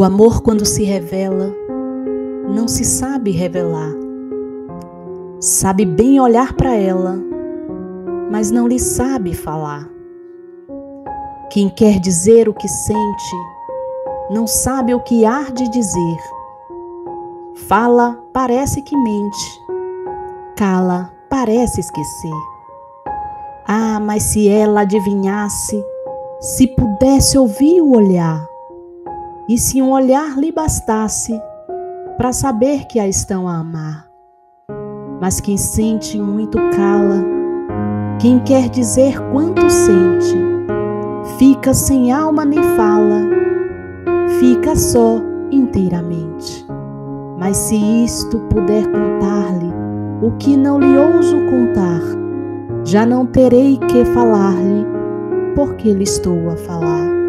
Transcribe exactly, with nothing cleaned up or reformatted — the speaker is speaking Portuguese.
O amor, quando se revela, não se sabe revelar. Sabe bem olhar para ela, mas não lhe sabe falar. Quem quer dizer o que sente, não sabe o que há de dizer. Fala, parece que mente. Cala, parece esquecer. Ah, mas se ela adivinhasse, se pudesse ouvir o olhar, e se um olhar lhe bastasse para saber que a estão a amar. Mas quem sente muito cala, quem quer dizer quanto sente, fica sem alma nem fala, fica só inteiramente. Mas se isto puder contar-lhe o que não lhe ouso contar, já não terei que falar-lhe, porque lhe estou a falar.